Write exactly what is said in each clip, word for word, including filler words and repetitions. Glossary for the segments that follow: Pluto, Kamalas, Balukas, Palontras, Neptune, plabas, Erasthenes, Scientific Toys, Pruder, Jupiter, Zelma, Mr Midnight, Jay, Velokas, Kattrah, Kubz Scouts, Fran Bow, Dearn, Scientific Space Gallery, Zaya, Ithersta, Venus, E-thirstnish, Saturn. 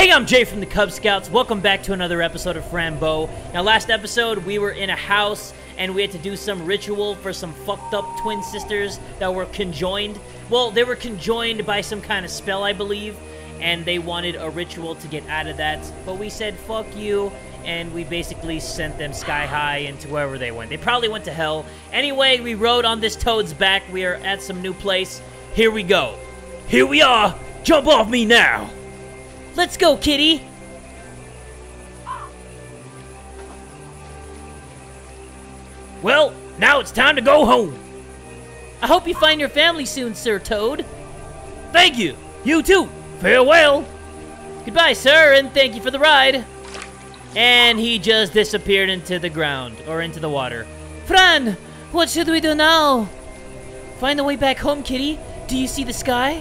Hey, I'm Jay from the Kubz Scouts. Welcome back to another episode of Fran Bow. Now, last episode, we were in a house, and we had to do some ritual for some fucked-up twin sisters that were conjoined. Well, they were conjoined by some kind of spell, I believe, and they wanted a ritual to get out of that. But we said, fuck you, and we basically sent them sky high into wherever they went. They probably went to hell. Anyway, we rode on this toad's back. We are at some new place. Here we go. Here we are. Jump off me now. Let's go, kitty! Well, now it's time to go home! I hope you find your family soon, Sir Toad. Thank you! You too! Farewell! Goodbye, sir, and thank you for the ride! And he just disappeared into the ground, or into the water. Fran! What should we do now? Find the way back home, kitty. Do you see the sky?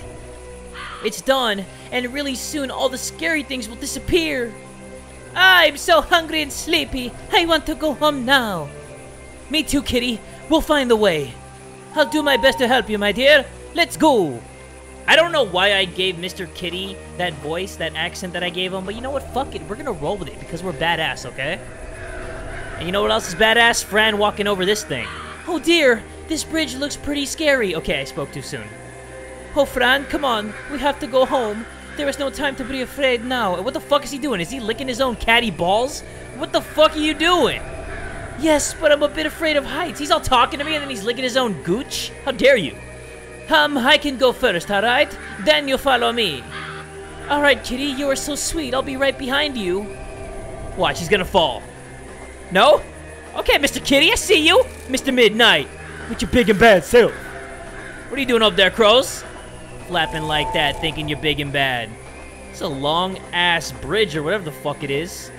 It's dawn, and really soon all the scary things will disappear. I'm so hungry and sleepy. I want to go home now. Me too, kitty. We'll find the way. I'll do my best to help you, my dear. Let's go. I don't know why I gave Mister Kitty that voice, that accent that I gave him, but you know what? Fuck it. We're gonna roll with it because we're badass, okay? And you know what else is badass? Fran walking over this thing. Oh dear, this bridge looks pretty scary. Okay, I spoke too soon. Oh, Fran, come on. We have to go home. There is no time to be afraid now. What the fuck is he doing? Is he licking his own catty balls? What the fuck are you doing? Yes, but I'm a bit afraid of heights. He's all talking to me and then he's licking his own gooch? How dare you? Um, I can go first, alright? Then you follow me. Alright, kitty, you are so sweet. I'll be right behind you. Watch, he's gonna fall. No? Okay, Mister Kitty, I see you. Mister Midnight. With your big and bad self. What are you doing up there, crows? Flapping like that, thinking you're big and bad. It's a long-ass bridge or whatever the fuck it is.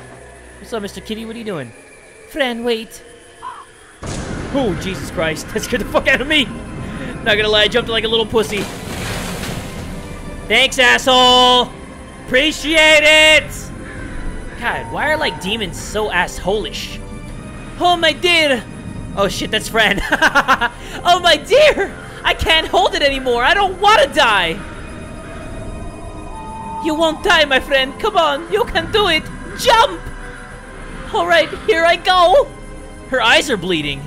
What's up, Mister Kitty? What are you doing? Fran, wait. Oh, Jesus Christ. That scared the fuck out of me. Not gonna lie, I jumped like a little pussy. Thanks, asshole. Appreciate it. God, why are, like, demons so assholish? Oh, my dear. Oh, shit, that's Fran. Oh, my dear. I can't hold it anymore! I don't want to die! You won't die, my friend! Come on! You can do it! Jump! Alright, here I go! Her eyes are bleeding.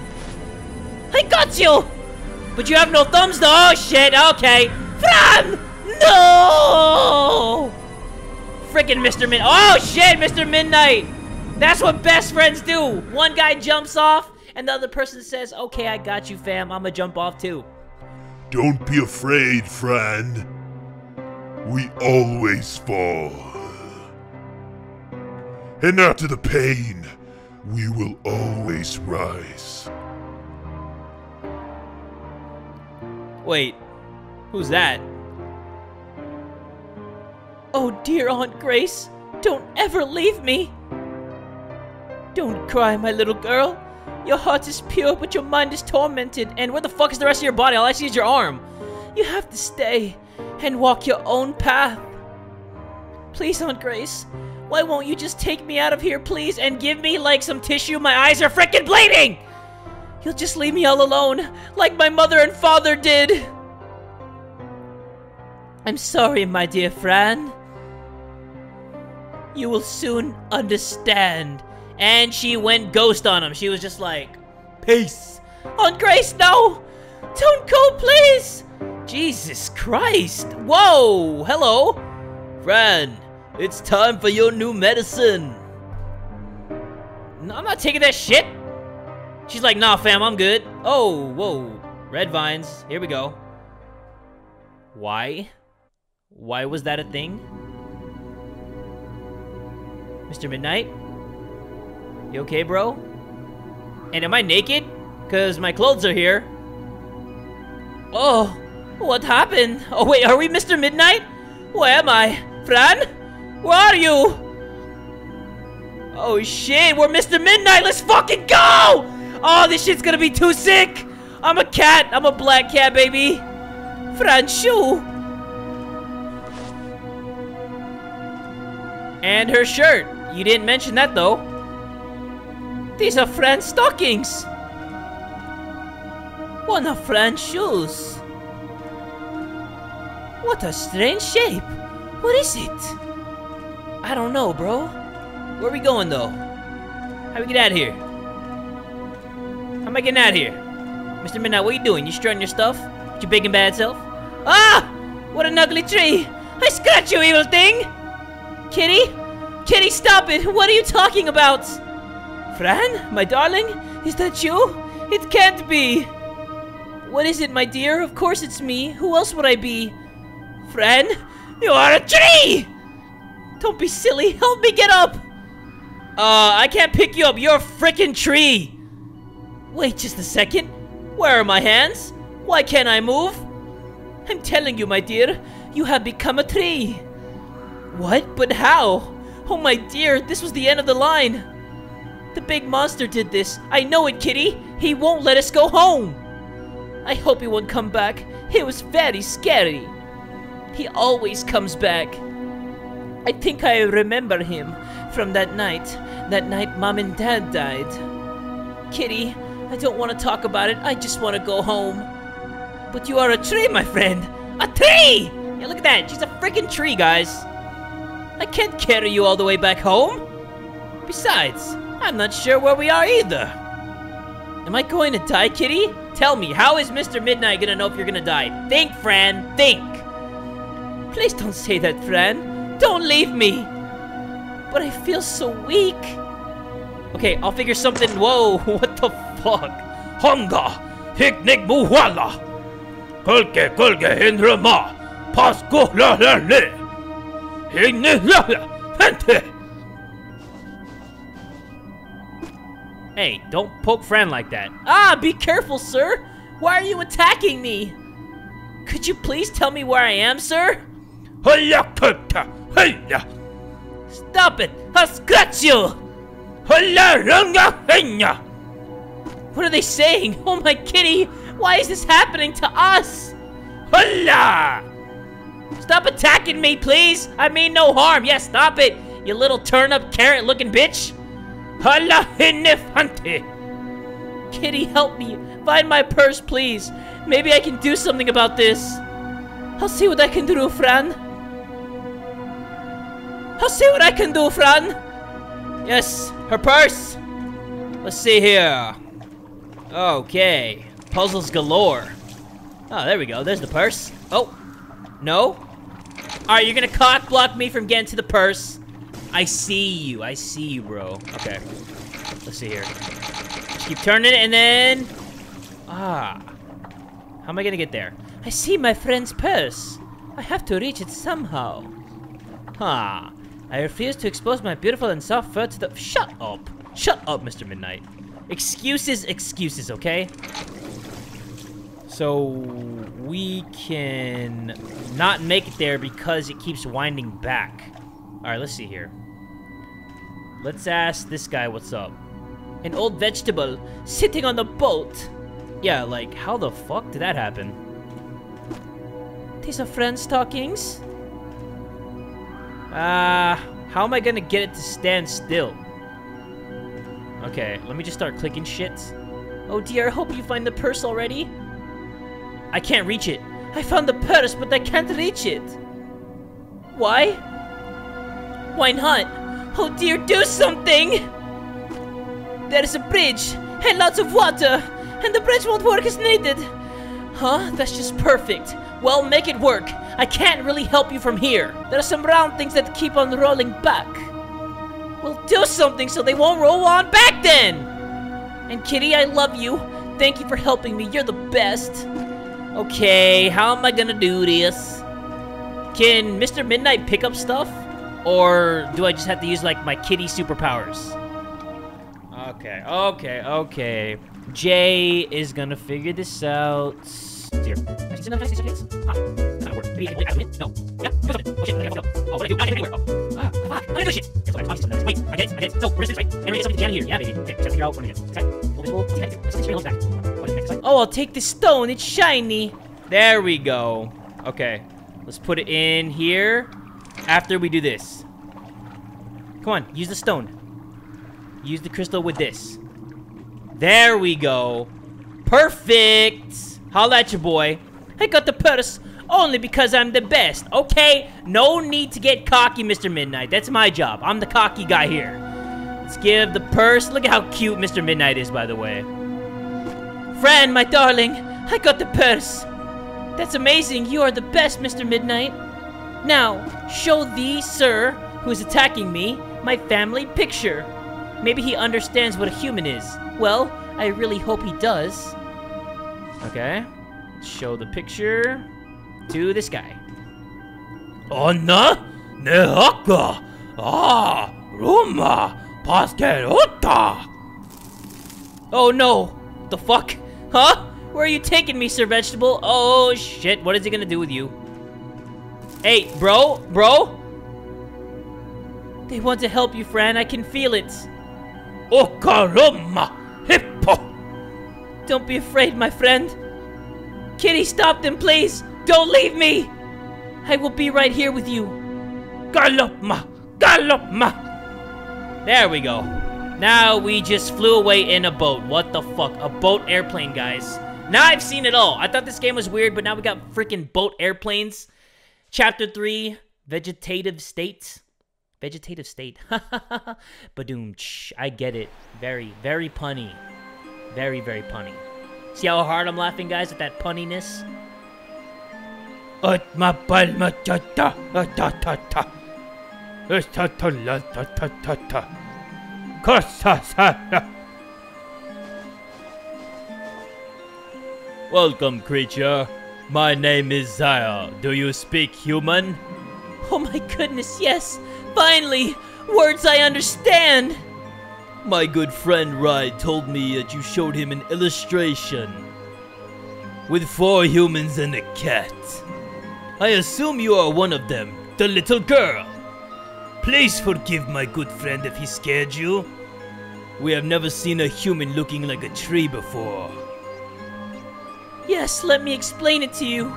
I got you! But you have no thumbs though! Oh shit! Okay! Fran! No! Frickin' Mister Midnight! Oh shit! Mister Midnight! That's what best friends do! One guy jumps off, and the other person says, okay, I got you, fam. I'ma jump off too. Don't be afraid, Fran. We always fall. And after the pain, we will always rise. Wait, who's that? Oh dear Aunt Grace, don't ever leave me. Don't cry, my little girl. Your heart is pure, but your mind is tormented. And where the fuck is the rest of your body? All I see is your arm. You have to stay and walk your own path. Please, Aunt Grace, why won't you just take me out of here, please, and give me, like, some tissue? My eyes are frickin' bleeding! You'll just leave me all alone, like my mother and father did. I'm sorry, my dear Fran. You will soon understand. And she went ghost on him. She was just like, peace. Aunt Grace, no! Don't go, please! Jesus Christ! Whoa! Hello! Fran, it's time for your new medicine. No, I'm not taking that shit. She's like, nah, fam, I'm good. Oh, whoa. Red vines. Here we go. Why? Why was that a thing? Mister Midnight? You okay, bro? And am I naked? Because my clothes are here. Oh, what happened? Oh, wait, are we Mister Midnight? Where am I? Fran? Where are you? Oh, shit, we're Mister Midnight. Let's fucking go! Oh, this shit's gonna be too sick. I'm a cat. I'm a black cat, baby. Fran, shoo. And her shirt. You didn't mention that, though. These are Fran's stockings! One of Fran's shoes! What a strange shape! What is it? I I don't know, bro. Where we going, though? How we get out of here? How am I getting out of here? Mister Midnight, what you doing? You strutting your stuff? You big and bad self? Ah! What an ugly tree! I scratch you, evil thing! Kitty? Kitty, stop it! What are you talking about? Fran? My darling? Is that you? It can't be! What is it, my dear? Of course it's me. Who else would I be? Fran? You are a tree! Don't be silly. Help me get up! Uh, I can't pick you up. You're a frickin' tree! Wait just a second. Where are my hands? Why can't I move? I'm telling you, my dear. You have become a tree. What? But how? Oh, my dear. This was the end of the line. The big monster did this. I know it, Kitty. He won't let us go home. I hope he won't come back. He was very scary. He always comes back. I think I remember him from that night. That night Mom and Dad died. Kitty, I don't want to talk about it. I just want to go home. But you are a tree, my friend. A tree! Yeah, look at that. She's a freaking tree, guys. I can't carry you all the way back home. Besides, I'm not sure where we are either. Am I going to die, Kitty? Tell me, how is Mister Midnight gonna know if you're gonna die? Think, Fran, think! Please don't say that, Fran. Don't leave me! But I feel so weak. Okay, I'll figure something. Whoa, what the fuck? Honga! Hiknik muwala! Kulke kulke hindrama! Pasku la la le! Hiknik la la! Hente! Hey, don't poke Fran like that. Ah, be careful, sir! Why are you attacking me? Could you please tell me where I am, sir? Stop it! I'll scratch you! What are they saying? Oh my kitty! Why is this happening to us? Stop attacking me, please! I mean no harm! Yes, yeah, stop it! You little turnip carrot looking bitch! Kitty, help me. Find my purse, please. Maybe I can do something about this. I'll see what I can do, Fran. I'll see what I can do, Fran. Yes, her purse. Let's see here. Okay. Puzzles galore. Oh, there we go. There's the purse. Oh. No? Alright, you're gonna cock block me from getting to the purse. I see you. I see you, bro. Okay. Let's see here. Just keep turning it, and then... Ah. How am I gonna get there? I see my friend's purse. I have to reach it somehow. Huh. I refuse to expose my beautiful and soft fur to the... Shut up. Shut up, Mister Midnight. Excuses, excuses, okay? So, we can not make it there because it keeps winding back. Alright, let's see here. Let's ask this guy what's up. An old vegetable sitting on the boat. Yeah, like, how the fuck did that happen? These are friends' stockings. Ah, uh, how am I gonna get it to stand still? Okay, let me just start clicking shit. Oh dear, I hope you find the purse already. I can't reach it. I found the purse, but I can't reach it. Why? Why not? Oh dear, do something! There is a bridge, and lots of water, and the bridge won't work as needed. Huh? That's just perfect. Well, make it work. I can't really help you from here. There are some round things that keep on rolling back. Well, do something so they won't roll on back then! And Kitty, I love you. Thank you for helping me. You're the best. Okay, how am I gonna do this? Can Mister Midnight pick up stuff? Or do I just have to use, like, my kitty superpowers? Okay, okay, okay. Jay is gonna figure this out. Dear. No. Oh, what do I do? I didn't do shit. Wait, I did, I did. So, we're just right. And we get something down here. Yeah, baby. Okay, just figure out what it is. Oh, I'll take this stone. It's shiny. There we go. Okay. Let's put it in here. After we do this. Come on, use the stone. Use the crystal with this. There we go. Perfect. Holla at your boy. I got the purse. only because I'm the best, okay? No need to get cocky, Mister Midnight. That's my job. I'm the cocky guy here. Let's give the purse. Look at how cute Mister Midnight is, by the way. Fran, my darling, I got the purse. That's amazing. You are the best, Mister Midnight. Now, show thee, sir, who is attacking me, my family picture. Maybe he understands what a human is. Well, I really hope he does. Okay. Show the picture to this guy. Anna nehaka ah ruma paskelota. Oh no! The fuck? Huh? Where are you taking me, Sir Vegetable? Oh shit! What is he gonna do with you? Hey, bro, bro. They want to help you, Fran. I can feel it. Okaruma hippo. Don't be afraid, my friend. Kitty, stop them, please. Don't leave me. I will be right here with you. Galopma, galopma. There we go. Now we just flew away in a boat. What the fuck? A boat airplane, guys. Now I've seen it all. I thought this game was weird, but now we got freaking boat airplanes. Chapter three, vegetative state. Vegetative state. Badoomch. I get it. Very, very punny. Very, very punny. See how hard I'm laughing, guys, at that punniness? Welcome, creature. My name is Zaya. Do you speak human? Oh my goodness, yes! Finally! Words I understand! My good friend Rai told me that you showed him an illustration with four humans and a cat. I assume you are one of them, the little girl. Please forgive my good friend if he scared you. We have never seen a human looking like a tree before. Yes, let me explain it to you.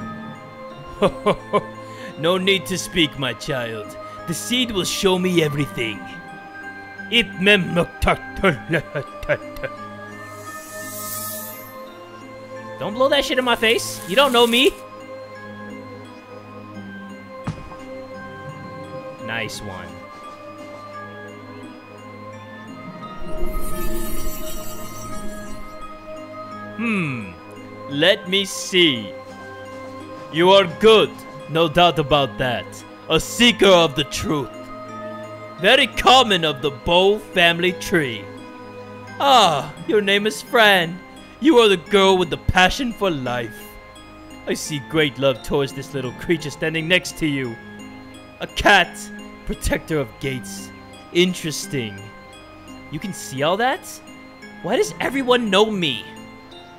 No need to speak, my child. The seed will show me everything. Don't blow that shit in my face. You don't know me. Nice one. Hmm. Let me see. You are good. No doubt about that. A seeker of the truth. Very common of the Bow family tree. Ah, your name is Fran. You are the girl with the passion for life. I see great love towards this little creature standing next to you. A cat, protector of gates. Interesting. You can see all that? Why does everyone know me?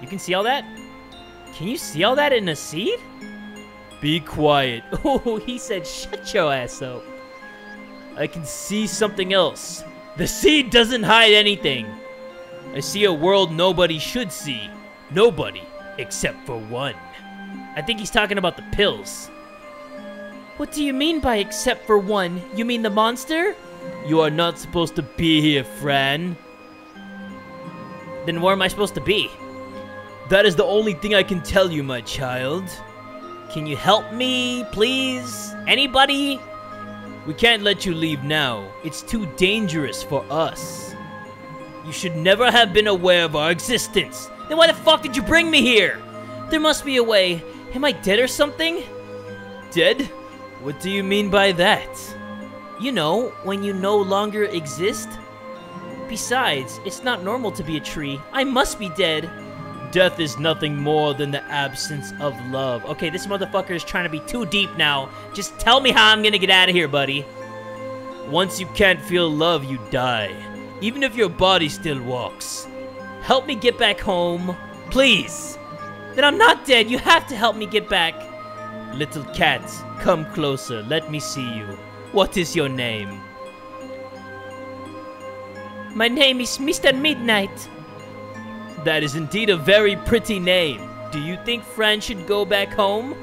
You can see all that? Can you see all that in a seed? Be quiet. Oh, he said, shut your ass up. I can see something else. The seed doesn't hide anything. I see a world nobody should see. Nobody, except for one. I think he's talking about the pills. What do you mean by except for one? You mean the monster? You are not supposed to be here, Fran. Then where am I supposed to be? That is the only thing I can tell you, my child. Can you help me, please? Anybody? We can't let you leave now. It's too dangerous for us. You should never have been aware of our existence. Then why the fuck did you bring me here? There must be a way. Am I dead or something? Dead? What do you mean by that? You know, when you no longer exist? Besides, it's not normal to be a tree. I must be dead. Death is nothing more than the absence of love. Okay, this motherfucker is trying to be too deep now. Just tell me how I'm gonna get out of here, buddy. Once you can't feel love, you die. Even if your body still walks. Help me get back home, please. Then I'm not dead. You have to help me get back. Little cat, come closer. Let me see you. What is your name? My name is Mister Midnight. That is indeed a very pretty name. Do you think Fran should go back home?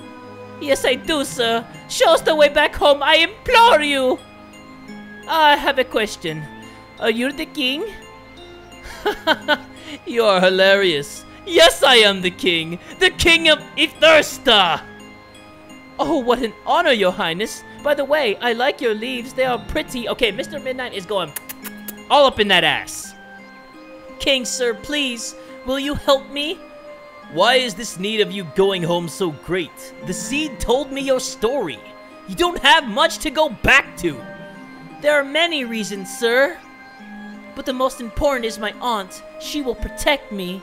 Yes, I do, sir. Show us the way back home, I implore you! I have a question. Are you the king? You are hilarious. Yes, I am the king. The king of Ithersta! Oh, what an honor, Your Highness. By the way, I like your leaves. They are pretty. Okay, Mister Midnight is going all up in that ass. King, sir, please, will you help me? Why is this need of you going home so great? The seed told me your story. You don't have much to go back to. There are many reasons, sir. But the most important is my aunt. She will protect me.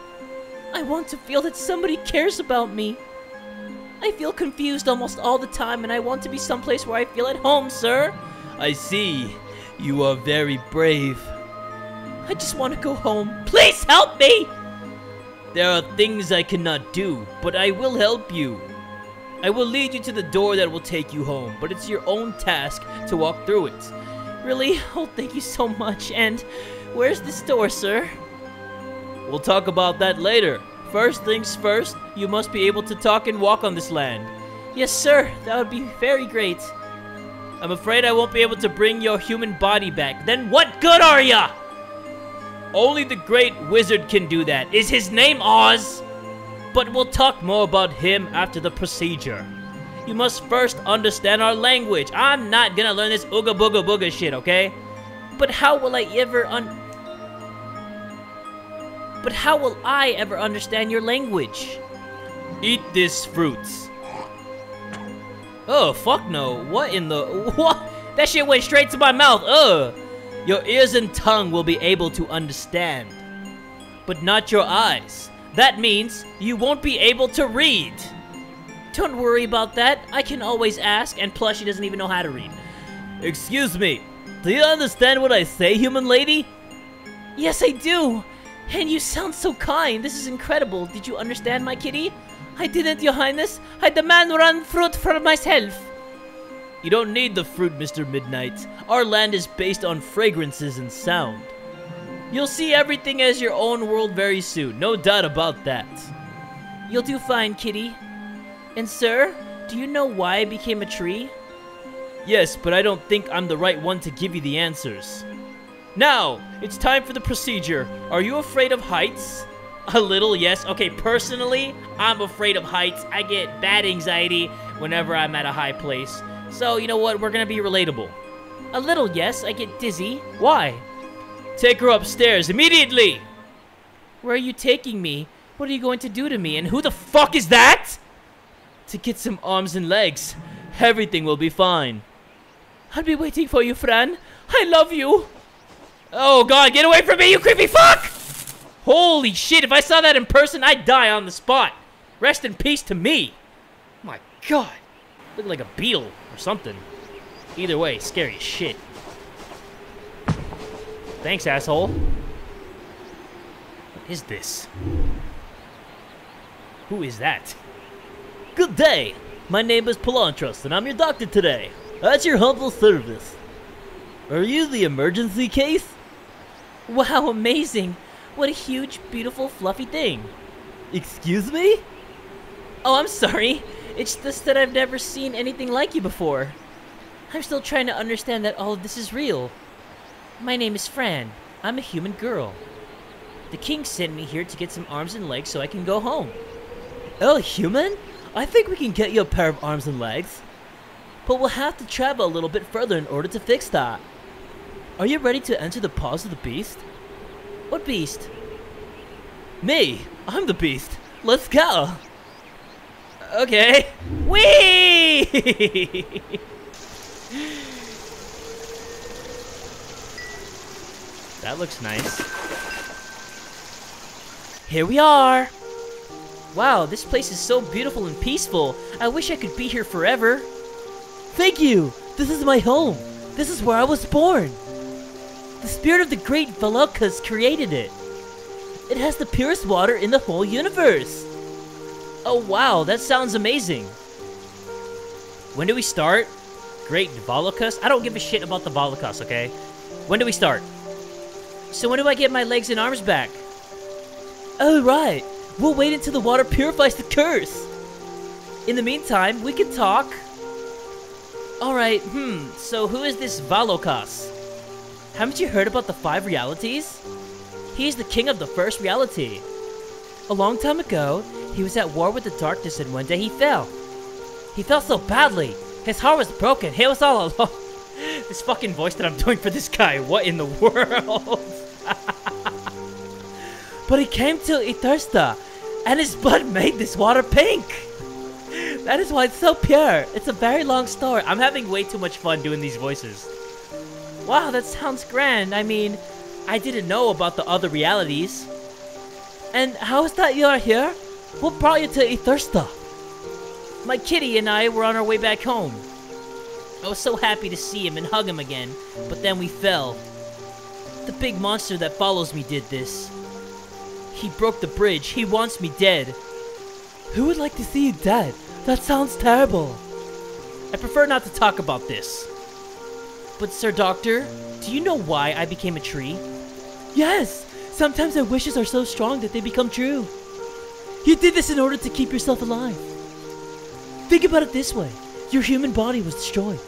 I want to feel that somebody cares about me. I feel confused almost all the time, and I want to be someplace where I feel at home, sir. I see. You are very brave. I just want to go home. Please help me! There are things I cannot do, but I will help you. I will lead you to the door that will take you home, but it's your own task to walk through it. Really? Oh, thank you so much. And where's this door, sir? We'll talk about that later. First things first, you must be able to talk and walk on this land. Yes, sir. That would be very great. I'm afraid I won't be able to bring your human body back. Then what good are ya? Only the great wizard can do that. Is his name Oz? But we'll talk more about him after the procedure. You must first understand our language. I'm not gonna learn this ooga booga booga shit, okay? But how will I ever un- But how will I ever understand your language? Eat this fruit. Oh, fuck no. What in the- What? That shit went straight to my mouth. Ugh. Your ears and tongue will be able to understand. But not your eyes. That means you won't be able to read. Don't worry about that. I can always ask, and plus she doesn't even know how to read. Excuse me. Do you understand what I say, human lady? Yes, I do. And you sound so kind. This is incredible. Did you understand, my kitty? I didn't, Your Highness. I demand one fruit for myself. You don't need the fruit, Mister Midnight. Our land is based on fragrances and sound. You'll see everything as your own world very soon. No doubt about that. You'll do fine, kitty. And sir, do you know why I became a tree? Yes, but I don't think I'm the right one to give you the answers. Now, it's time for the procedure. Are you afraid of heights? A little, yes. Okay, personally, I'm afraid of heights. I get bad anxiety whenever I'm at a high place. So, you know what? We're gonna be relatable. A little, yes. I get dizzy. Why? Take her upstairs immediately! Where are you taking me? What are you going to do to me? And who the fuck is that? To get some arms and legs. Everything will be fine. I'll be waiting for you, Fran. I love you. Oh god, get away from me, you creepy fuck! Holy shit, if I saw that in person, I'd die on the spot. Rest in peace to me. My god. Look like a beetle or something. Either way, scary as shit. Thanks, asshole. What is this? Who is that? Good day. My name is Palontras, and I'm your doctor today. At your humble service. Are you the emergency case? Wow, amazing. What a huge, beautiful, fluffy thing. Excuse me? Oh, I'm sorry. It's just that I've never seen anything like you before. I'm still trying to understand that all of this is real. My name is Fran. I'm a human girl. The king sent me here to get some arms and legs so I can go home. Oh, human? I think we can get you a pair of arms and legs. But we'll have to travel a little bit further in order to fix that. Are you ready to enter the paws of the beast? What beast? Me! I'm the beast! Let's go! Okay. Whee! That looks nice. Here we are! Wow, this place is so beautiful and peaceful. I wish I could be here forever. Thank you! This is my home! This is where I was born! The spirit of the great Velokas created it. It has the purest water in the whole universe! Oh wow, that sounds amazing! When do we start? Great Velokas? I don't give a shit about the Balukas, okay? When do we start? So when do I get my legs and arms back? Oh right! We'll wait until the water purifies the curse! In the meantime, we can talk. Alright, hmm, so who is this Velokas? Haven't you heard about the five realities? He's the king of the first reality. A long time ago, he was at war with the darkness, and one day he fell. He fell so badly. His heart was broken. He was all alone. This fucking voice that I'm doing for this guy. What in the world? But he came to Ithersta, and his blood made this water pink. That is why it's so pure. It's a very long story. I'm having way too much fun doing these voices. Wow, that sounds grand. I mean, I didn't know about the other realities. And how is that you are here? What brought you to Ithersta? My kitty and I were on our way back home. I was so happy to see him and hug him again, but then we fell. The big monster that follows me did this. He broke the bridge. He wants me dead. Who would like to see you dead? That sounds terrible. I prefer not to talk about this. But Sir Doctor, do you know why I became a tree? Yes! Sometimes our wishes are so strong that they become true. You did this in order to keep yourself alive. Think about it this way. Your human body was destroyed.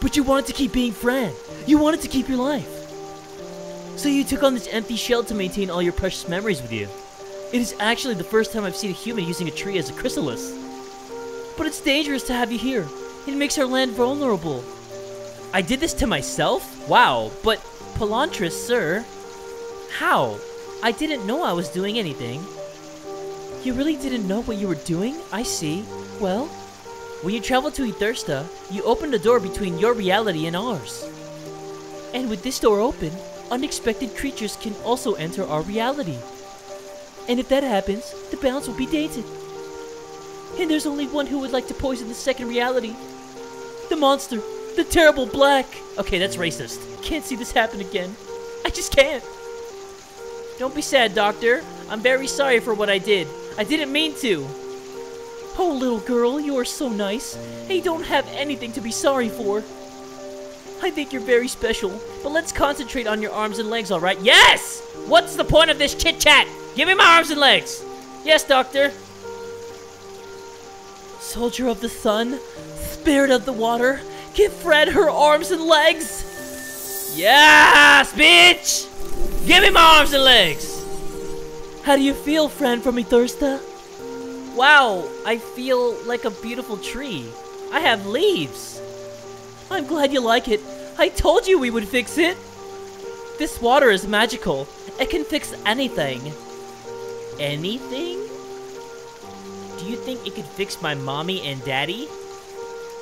But you wanted to keep being Fran. You wanted to keep your life. So you took on this empty shell to maintain all your precious memories with you. It is actually the first time I've seen a human using a tree as a chrysalis. But it's dangerous to have you here. It makes our land vulnerable. I did this to myself? Wow, but Palontras, sir. How? I didn't know I was doing anything. You really didn't know what you were doing? I see. Well, when you traveled to Ithersta, you opened a door between your reality and ours. And with this door open, unexpected creatures can also enter our reality. And if that happens, the balance will be tainted. And there's only one who would like to poison the second reality. The monster. The terrible black. Okay, that's racist. Can't see this happen again. I just can't. Don't be sad, Doctor. I'm very sorry for what I did. I didn't mean to. Oh, little girl, you are so nice. And you don't have anything to be sorry for. I think you're very special, but let's concentrate on your arms and legs, alright? Yes! What's the point of this chit-chat? Give me my arms and legs! Yes, Doctor. Soldier of the sun, spirit of the water, give Fred her arms and legs! Yes, bitch! Give me my arms and legs! How do you feel, Fran from Ithersta? Wow, I feel like a beautiful tree. I have leaves. I'm glad you like it. I told you we would fix it. This water is magical. It can fix anything. Anything? Do you think it could fix my mommy and daddy?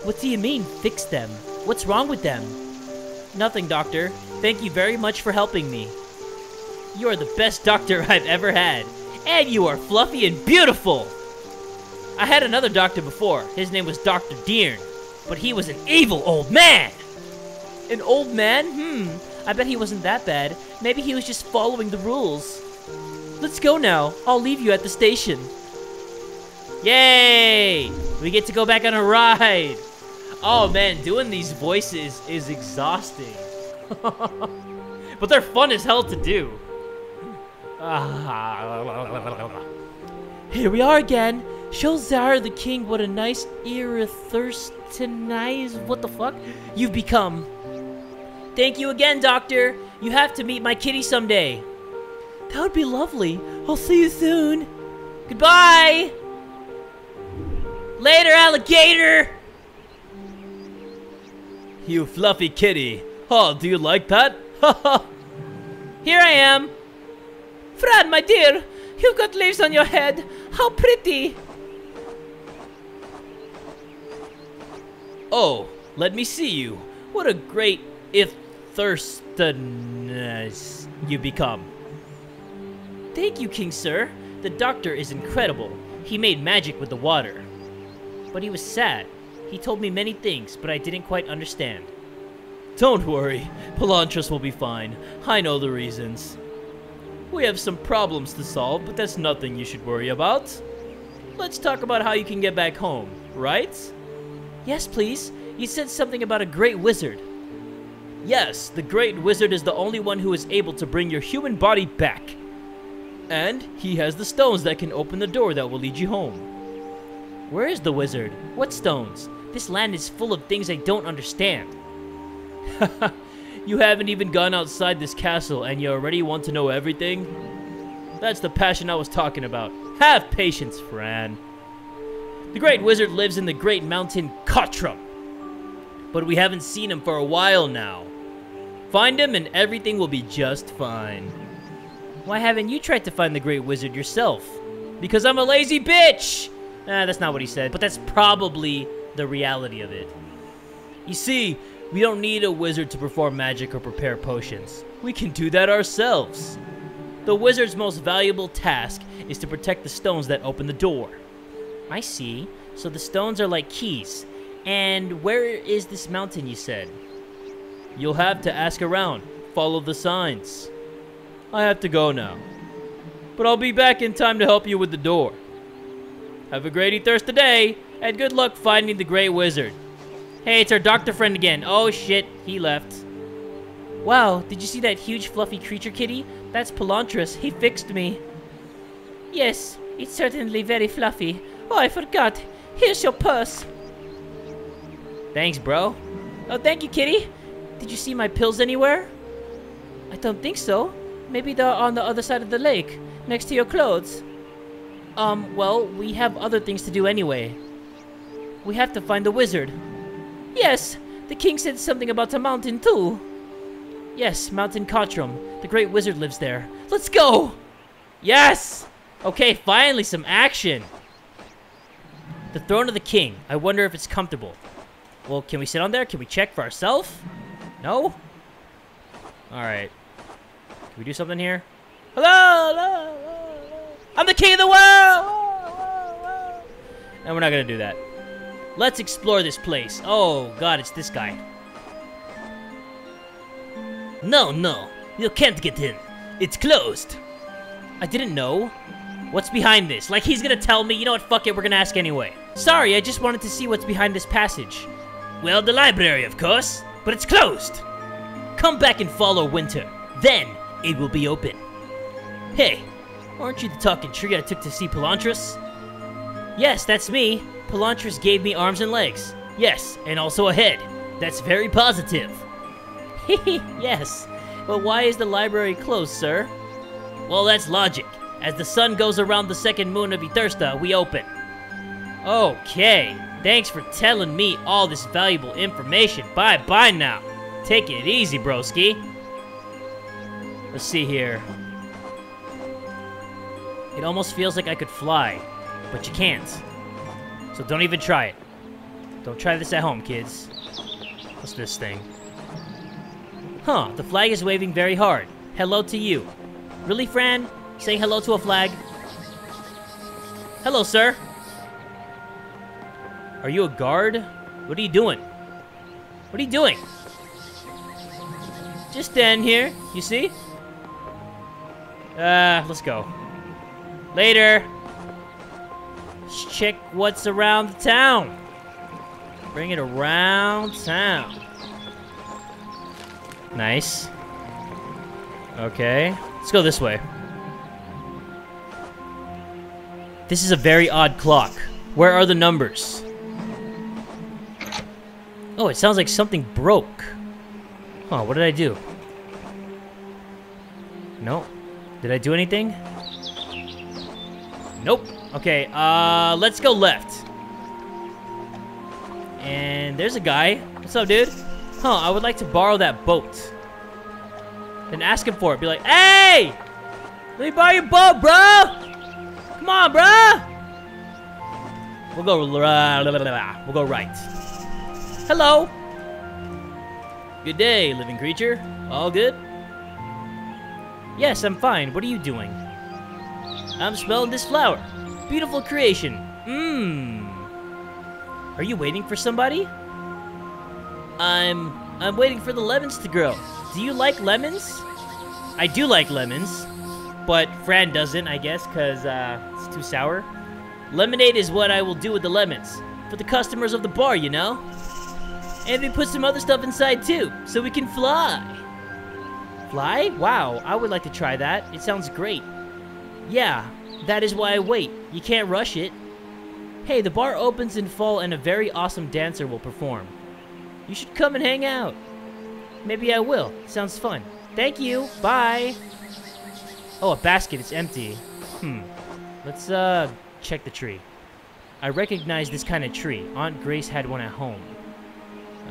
What do you mean, fix them? What's wrong with them? Nothing, Doctor. Thank you very much for helping me. You are the best doctor I've ever had. And you are fluffy and beautiful! I had another doctor before. His name was Doctor Dearn, but he was an evil old man! An old man? Hmm, I bet he wasn't that bad. Maybe he was just following the rules. Let's go now. I'll leave you at the station. Yay! We get to go back on a ride! Oh man, doing these voices is exhausting. But they're fun as hell to do. Here we are again. Show Zara the king what a nice E-thirstnish, what the fuck, you've become. Thank you again, Doctor. You have to meet my kitty someday. That would be lovely. I'll see you soon. Goodbye. Later, alligator. You fluffy kitty. Oh, do you like that? Here I am. Fran, my dear, you've got leaves on your head. How pretty. Oh, let me see you. What a great Itherstanish you become. Thank you, King Sir. The doctor is incredible. He made magic with the water. But he was sad. He told me many things, but I didn't quite understand. Don't worry. Palontras will be fine. I know the reasons. We have some problems to solve, but that's nothing you should worry about. Let's talk about how you can get back home, right? Yes, please. You said something about a great wizard. Yes, the great wizard is the only one who is able to bring your human body back. And he has the stones that can open the door that will lead you home. Where is the wizard? What stones? This land is full of things I don't understand. Haha, you haven't even gone outside this castle and you already want to know everything? That's the passion I was talking about. Have patience, Fran. The great wizard lives in the great mountain Kattrah, but we haven't seen him for a while now. Find him and everything will be just fine. Why haven't you tried to find the great wizard yourself? Because I'm a lazy bitch! Nah, that's not what he said, but that's probably the reality of it. You see, we don't need a wizard to perform magic or prepare potions. We can do that ourselves. The wizard's most valuable task is to protect the stones that open the door. I see. So the stones are like keys. And where is this mountain, you said? You'll have to ask around. Follow the signs. I have to go now. But I'll be back in time to help you with the door. Have a great E-thirst today, and good luck finding the Great Wizard. Hey, it's our doctor friend again. Oh shit, he left. Wow, did you see that huge fluffy creature, kitty? That's Palontras. He fixed me. Yes, it's certainly very fluffy. Oh, I forgot. Here's your purse. Thanks, bro. Oh, thank you, kitty. Did you see my pills anywhere? I don't think so. Maybe they're on the other side of the lake, next to your clothes. Um, well, we have other things to do anyway. We have to find the wizard. Yes, the king said something about a mountain, too. Yes, Mountain Kattrah. The great wizard lives there. Let's go! Yes! Okay, finally some action! The throne of the king. I wonder if it's comfortable. Well, can we sit on there? Can we check for ourselves? No? Alright. Can we do something here? Hello! Hello! Hello! I'm the king of the world! Hello, hello. And we're not gonna do that. Let's explore this place. Oh, God, it's this guy. No, no. You can't get in. It's closed. I didn't know. What's behind this? Like, he's gonna tell me. You know what? Fuck it. We're gonna ask anyway. Sorry, I just wanted to see what's behind this passage. Well, the library, of course. But it's closed. Come back in fall or winter. Then, it will be open. Hey, aren't you the talking tree I took to see Palontras? Yes, that's me. Palontras gave me arms and legs. Yes, and also a head. That's very positive. Hehe, yes. But why is the library closed, sir? Well, that's logic. As the sun goes around the second moon of Ithersta, we open. Okay. Thanks for telling me all this valuable information. Bye-bye now. Take it easy, broski. Let's see here. It almost feels like I could fly, but you can't. So don't even try it. Don't try this at home, kids. What's this thing? Huh, the flag is waving very hard. Hello to you. Really, Fran? Saying hello to a flag? Hello, sir. Are you a guard? What are you doing? What are you doing? Just stand here, you see? Uh, let's go. Later. Let's check what's around the town. Bring it around town. Nice. Okay. Let's go this way. This is a very odd clock. Where are the numbers? Oh, it sounds like something broke. Huh, what did I do? No. Did I do anything? Nope. Okay, uh, let's go left. And there's a guy. What's up, dude? Huh, I would like to borrow that boat. Then ask him for it. Be like, hey! Let me borrow your boat, bro! Come on, bro! We'll go, we'll go right. Hello! Good day, living creature. All good? Yes, I'm fine. What are you doing? I'm smelling this flower. Beautiful creation. Mmm. Are you waiting for somebody? I'm... I'm waiting for the lemons to grow. Do you like lemons? I do like lemons. But Fran doesn't, I guess, because uh, it's too sour. Lemonade is what I will do with the lemons. For the customers of the bar, you know? And we put some other stuff inside, too, so we can fly. Fly? Wow, I would like to try that. It sounds great. Yeah, that is why I wait. You can't rush it. Hey, the bar opens in fall and a very awesome dancer will perform. You should come and hang out. Maybe I will. Sounds fun. Thank you. Bye. Oh, a basket. It's empty. Hmm. Let's, uh, check the tree. I recognize this kind of tree. Aunt Grace had one at home.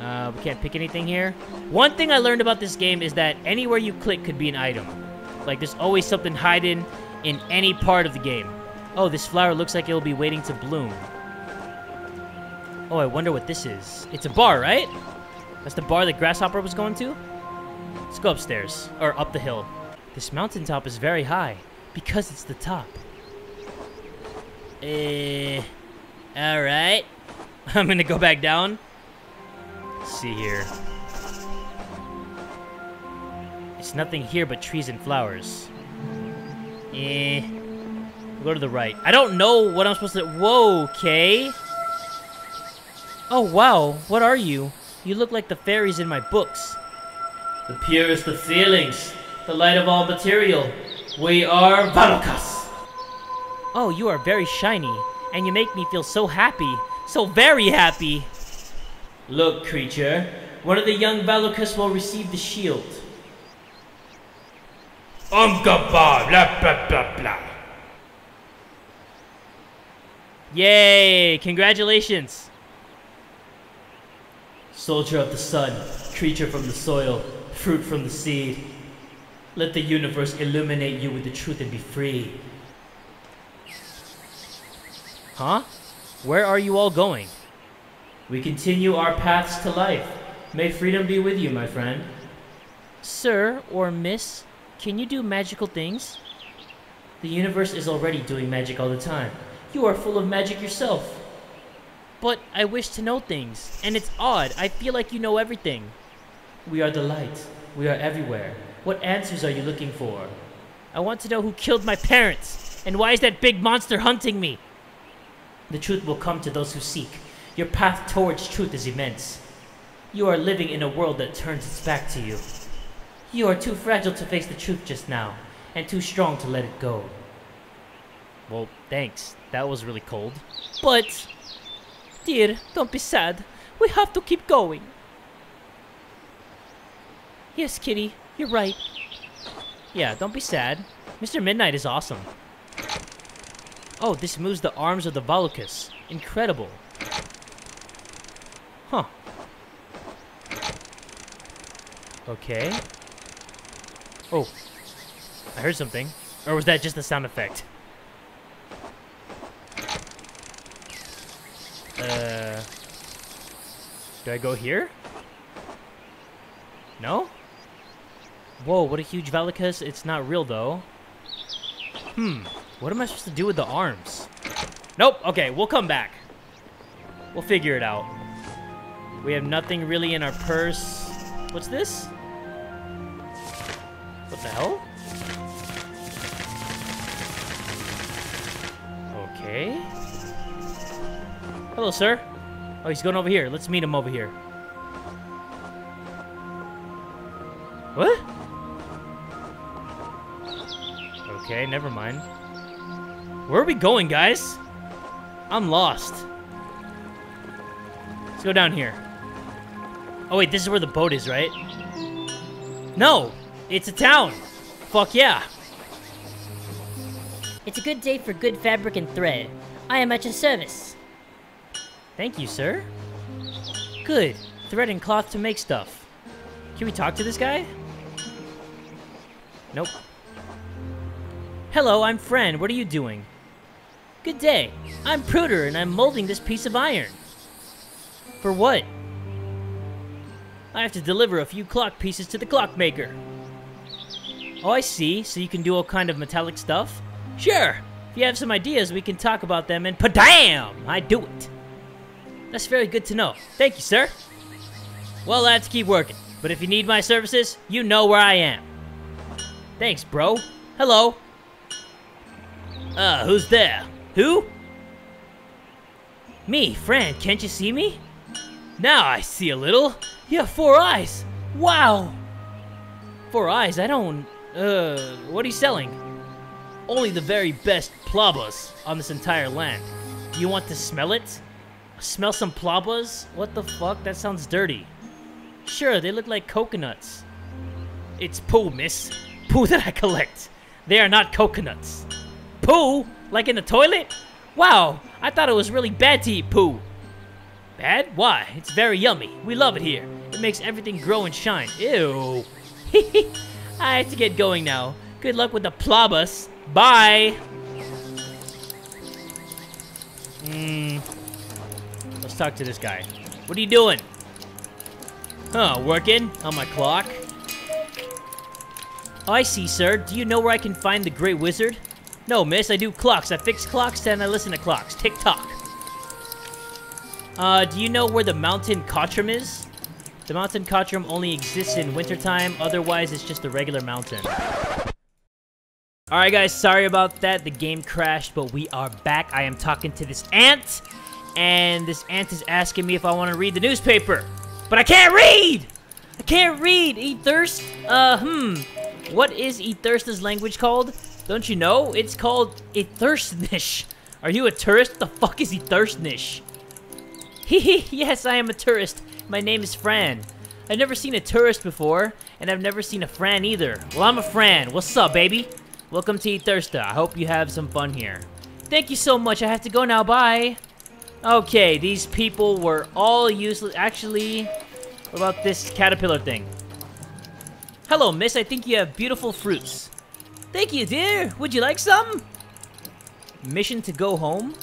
Uh, we can't pick anything here. One thing I learned about this game is that anywhere you click could be an item. Like, there's always something hidden in any part of the game. Oh, this flower looks like it'll be waiting to bloom. Oh, I wonder what this is. It's a bar, right? That's the bar that Grasshopper was going to? Let's go upstairs. Or up the hill. This mountaintop is very high. Because it's the top. Eh... Alright. I'm gonna go back down. Let's see here. It's nothing here but trees and flowers. Eh... We'll go to the right. I don't know what I'm supposed to... Whoa, okay. Oh, wow. What are you? You look like the fairies in my books. The purest of feelings. The light of all material. We are Balukas. Oh, you are very shiny, and you make me feel so happy, so very happy. Look, creature, one of the young Balukas will receive the shield. Umga ba, blah blah blah blah. Yay! Congratulations, soldier of the sun, creature from the soil, fruit from the seed. Let the universe illuminate you with the truth and be free. Huh? Where are you all going? We continue our paths to life. May freedom be with you, my friend. Sir or miss, can you do magical things? The universe is already doing magic all the time. You are full of magic yourself. But I wish to know things, and it's odd. I feel like you know everything. We are the light. We are everywhere. What answers are you looking for? I want to know who killed my parents, and why is that big monster hunting me? The truth will come to those who seek. Your path towards truth is immense. You are living in a world that turns its back to you. You are too fragile to face the truth just now, and too strong to let it go. Well, thanks. That was really cold. But, dear, don't be sad. We have to keep going. Yes, kitty. You're right. Yeah, don't be sad. Mister Midnight is awesome. Oh, this moves the arms of the Balukas. Incredible. Huh. Okay. Oh. I heard something. Or was that just a sound effect? Uh... Do I go here? No? Whoa, what a huge Velokas. It's not real, though. Hmm. What am I supposed to do with the arms? Nope. Okay, we'll come back. We'll figure it out. We have nothing really in our purse. What's this? What the hell? Okay. Hello, sir. Oh, he's going over here. Let's meet him over here. What? Okay, never mind. Where are we going, guys? I'm lost. Let's go down here. Oh, wait, this is where the boat is, right? No! It's a town! Fuck yeah! It's a good day for good fabric and thread. I am at your service. Thank you, sir. Good. Thread and cloth to make stuff. Can we talk to this guy? Nope. Hello, I'm Fran. What are you doing? Good day. I'm Pruder, and I'm molding this piece of iron. For what? I have to deliver a few clock pieces to the clockmaker. Oh, I see. So you can do all kind of metallic stuff? Sure. If you have some ideas, we can talk about them, and padam! I do it. That's very good to know. Thank you, sir. Well, I have to keep working. But if you need my services, you know where I am. Thanks, bro. Hello. Uh, who's there? Who? Me, Fran. Can't you see me? Now I see a little. You have four eyes. Wow. Four eyes? I don't... Uh, what are you selling? Only the very best plabas on this entire land. You want to smell it? Smell some plabas? What the fuck? That sounds dirty. Sure, they look like coconuts. It's poo, miss. Poo that I collect. They are not coconuts. Poo? Like in the toilet? Wow, I thought it was really bad to eat poo. Bad? Why? It's very yummy. We love it here. It makes everything grow and shine. Ew. I have to get going now. Good luck with the plobus. Bye. Mm. Let's talk to this guy. What are you doing? Huh, working on my clock. Oh, I see, sir. Do you know where I can find the Great Wizard? No, miss. I do clocks. I fix clocks and I listen to clocks. Tick-tock. Uh, do you know where the Mountain Kattrah is? The Mountain Kattrah only exists in wintertime. Otherwise, it's just a regular mountain. Alright, guys. Sorry about that. The game crashed, but we are back. I am talking to this ant. And this ant is asking me if I want to read the newspaper. But I can't read! I can't read! E-thirst? Uh, hmm... What is Ithersta's language called? Don't you know? It's called E-thirstnish. Are you a tourist? What the fuck is E-thirstnish? Hehe, yes, I am a tourist. My name is Fran. I've never seen a tourist before, and I've never seen a Fran either. Well, I'm a Fran. What's up, baby? Welcome to Ithersta. I hope you have some fun here. Thank you so much. I have to go now. Bye. Okay, these people were all useless. Actually, what about this caterpillar thing? Hello, miss. I think you have beautiful fruits. Thank you, dear. Would you like some? Mission to go home?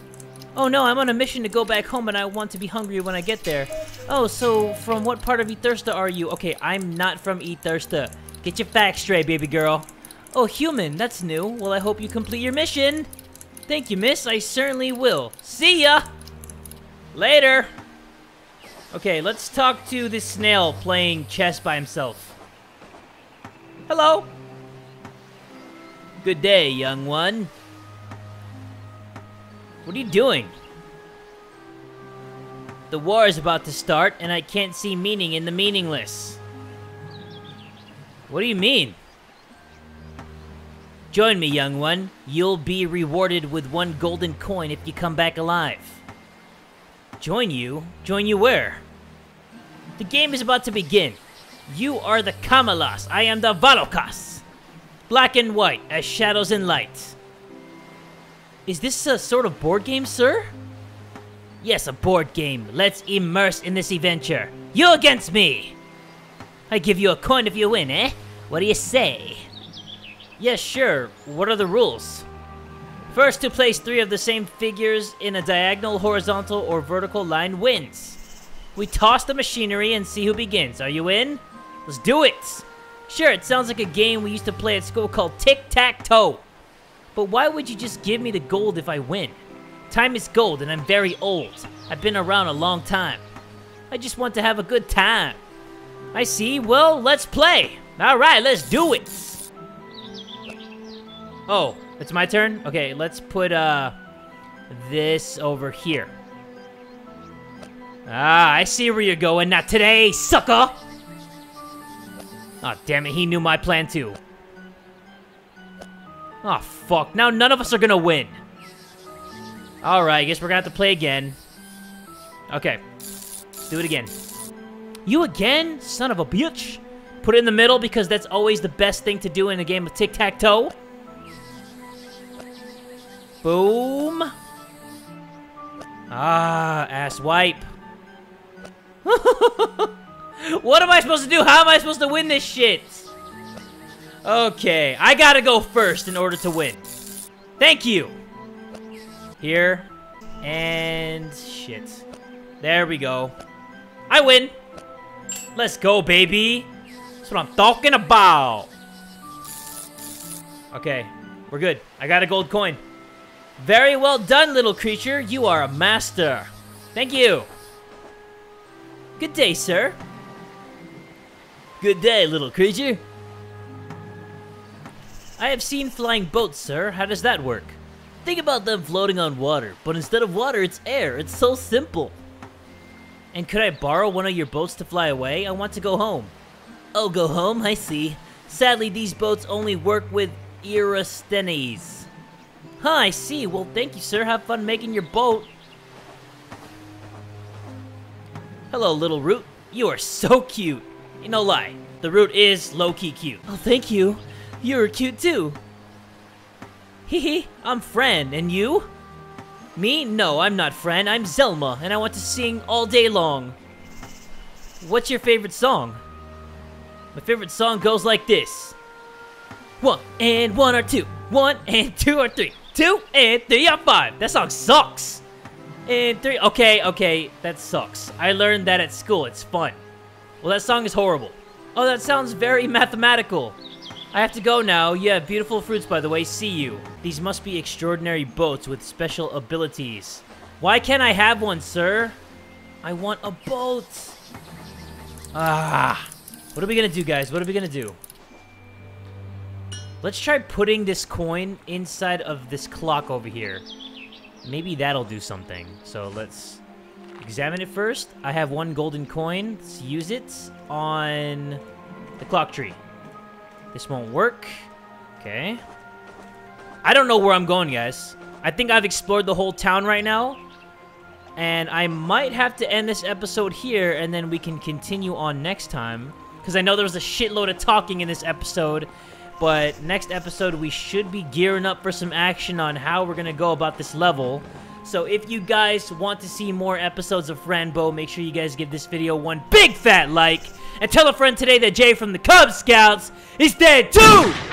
Oh, no. I'm on a mission to go back home, and I want to be hungry when I get there. Oh, so from what part of Ithersta are you? Okay, I'm not from Ithersta. Get your facts straight, baby girl. Oh, human. That's new. Well, I hope you complete your mission. Thank you, miss. I certainly will. See ya! Later! Okay, let's talk to this snail playing chess by himself. Hello. Good day, young one. What are you doing? The war is about to start, and I can't see meaning in the meaningless. What do you mean? Join me, young one. You'll be rewarded with one golden coin if you come back alive. Join you? Join you where? The game is about to begin. You are the Kamalas, I am the Balukas. Black and white, as shadows and light. Is this a sort of board game, sir? Yes, a board game. Let's immerse in this adventure. You against me! I give you a coin if you win, eh? What do you say? Yes, sure. What are the rules? First to place three of the same figures in a diagonal, horizontal, or vertical line wins. We toss the machinery and see who begins. Are you in? Let's do it! Sure, it sounds like a game we used to play at school called tic-tac-toe. But why would you just give me the gold if I win? Time is gold and I'm very old. I've been around a long time. I just want to have a good time. I see. Well, let's play. Alright, let's do it! Oh, it's my turn? Okay, let's put uh, this over here. Ah, I see where you're going. Not today, sucker! Oh, damn it, he knew my plan too. Oh, fuck. Now none of us are gonna win. Alright, I guess we're gonna have to play again. Okay. Let's do it again. You again? Son of a bitch. Put it in the middle because that's always the best thing to do in a game of tic-tac-toe. Boom. Ah, ass wipe. What am I supposed to do? How am I supposed to win this shit? Okay, I gotta go first in order to win. Thank you. Here. And shit. There we go. I win. Let's go, baby. That's what I'm talking about. Okay, we're good. I got a gold coin. Very well done, little creature. You are a master. Thank you. Good day, sir. Good day, little creature. I have seen flying boats, sir. How does that work? Think about them floating on water, but instead of water, it's air. It's so simple. And could I borrow one of your boats to fly away? I want to go home. Oh, go home? I see. Sadly, these boats only work with Erasthenes. Huh, I see. Well, thank you, sir. Have fun making your boat. Hello, little root. You are so cute. No lie, the root is low-key cute. Oh, thank you. You're cute too. Hee hee, I'm Fran, and you? Me? No, I'm not Fran. I'm Zelma, and I want to sing all day long. What's your favorite song? My favorite song goes like this. One and one or two. One and two or three. Two and three or five. That song sucks. And three. Okay, okay. That sucks. I learned that at school. It's fun. Well, that song is horrible. Oh, that sounds very mathematical. I have to go now. You have beautiful fruits, by the way. See you. These must be extraordinary boats with special abilities. Why can't I have one, sir? I want a boat. Ah. What are we gonna do, guys? What are we gonna do? Let's try putting this coin inside of this clock over here. Maybe that'll do something. So let's examine it first. I have one golden coin. Let's use it on the clock tree. This won't work. Okay. I don't know where I'm going, guys. I think I've explored the whole town right now. And I might have to end this episode here, and then we can continue on next time. Because I know there was a shitload of talking in this episode. But next episode, we should be gearing up for some action on how we're going to go about this level. So if you guys want to see more episodes of Fran Bow, make sure you guys give this video one big fat like. And tell a friend today that Jay from the Kubz Scouts is dead too!